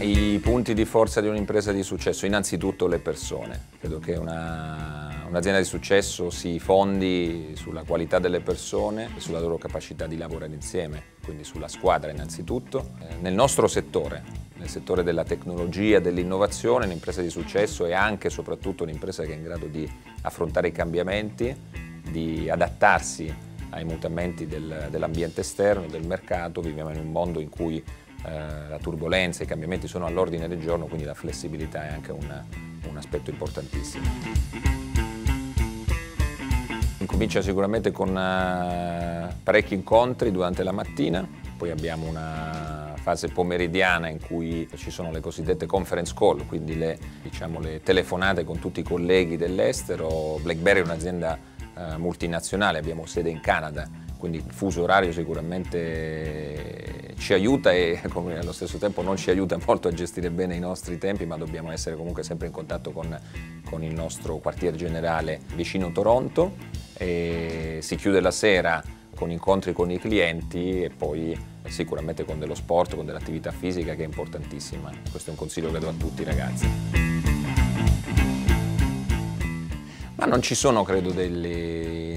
I punti di forza di un'impresa di successo, innanzitutto le persone. Credo che un'azienda di successo si fondi sulla qualità delle persone e sulla loro capacità di lavorare insieme, quindi sulla squadra innanzitutto. Nel nostro settore, nel settore della tecnologia, dell'innovazione, un'impresa di successo è anche e soprattutto un'impresa che è in grado di affrontare i cambiamenti, di adattarsi ai mutamenti dell'ambiente esterno, del mercato. Viviamo in un mondo in cui la turbolenza, i cambiamenti sono all'ordine del giorno, quindi la flessibilità è anche un aspetto importantissimo. Incomincia sicuramente con parecchi incontri durante la mattina, poi abbiamo una fase pomeridiana in cui ci sono le cosiddette conference call, quindi le telefonate con tutti i colleghi dell'estero. Blackberry è un'azienda multinazionale, abbiamo sede in Canada, quindi il fuso orario sicuramente ci aiuta e allo stesso tempo non ci aiuta molto a gestire bene i nostri tempi, ma dobbiamo essere comunque sempre in contatto con il nostro quartier generale vicino Toronto. E si chiude la sera con incontri con i clienti e poi sicuramente con dello sport, con dell'attività fisica, che è importantissima. Questo è un consiglio che do a tutti i ragazzi. Ma non ci sono, credo, degli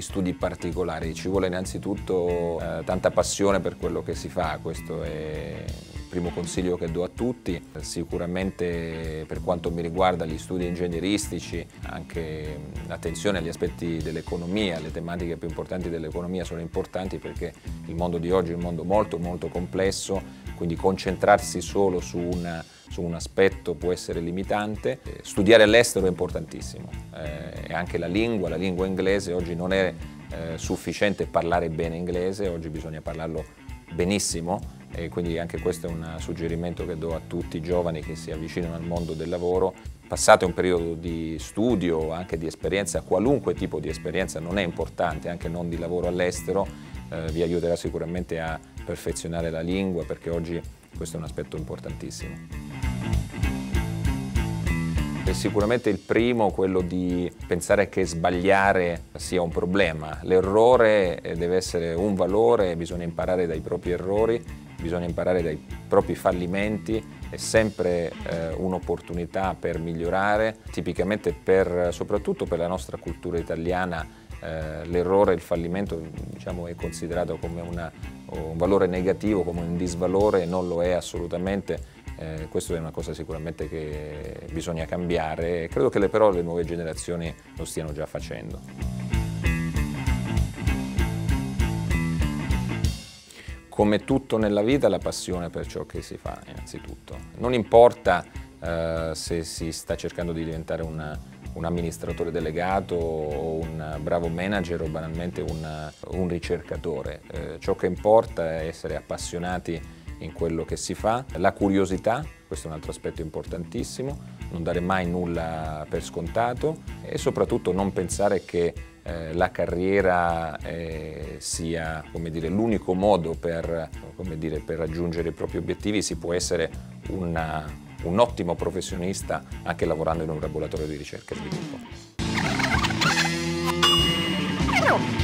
studi particolari, ci vuole innanzitutto tanta passione per quello che si fa. Questo è il primo consiglio che do a tutti. Sicuramente per quanto mi riguarda gli studi ingegneristici, anche l'attenzione agli aspetti dell'economia, alle tematiche più importanti dell'economia sono importanti, perché il mondo di oggi è un mondo molto molto complesso, quindi concentrarsi solo su un aspetto può essere limitante. Studiare all'estero è importantissimo, e anche la lingua inglese. Oggi non è sufficiente parlare bene inglese, oggi bisogna parlarlo benissimo, e quindi anche questo è un suggerimento che do a tutti i giovani che si avvicinano al mondo del lavoro. Passate un periodo di studio, anche di esperienza, qualunque tipo di esperienza non è importante, anche non di lavoro all'estero, vi aiuterà sicuramente a perfezionare la lingua, perché oggi questo è un aspetto importantissimo. E sicuramente il primo, quello di pensare che sbagliare sia un problema. L'errore deve essere un valore, bisogna imparare dai propri errori, bisogna imparare dai propri fallimenti, è sempre un'opportunità per migliorare. Tipicamente soprattutto per la nostra cultura italiana, l'errore, il fallimento è considerato come un valore negativo, come un disvalore, e non lo è assolutamente. Questa è una cosa sicuramente che bisogna cambiare, e credo che però le nuove generazioni lo stiano già facendo. Come tutto nella vita, la passione per ciò che si fa innanzitutto. Non importa se si sta cercando di diventare un amministratore delegato o un bravo manager o banalmente un ricercatore, ciò che importa è essere appassionati in quello che si fa. La curiosità, questo è un altro aspetto importantissimo, non dare mai nulla per scontato, e soprattutto non pensare che la carriera sia l'unico modo per raggiungere i propri obiettivi. Si può essere un ottimo professionista anche lavorando in un laboratorio di ricerca e sviluppo.